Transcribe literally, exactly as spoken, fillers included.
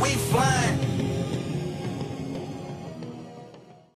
we flying.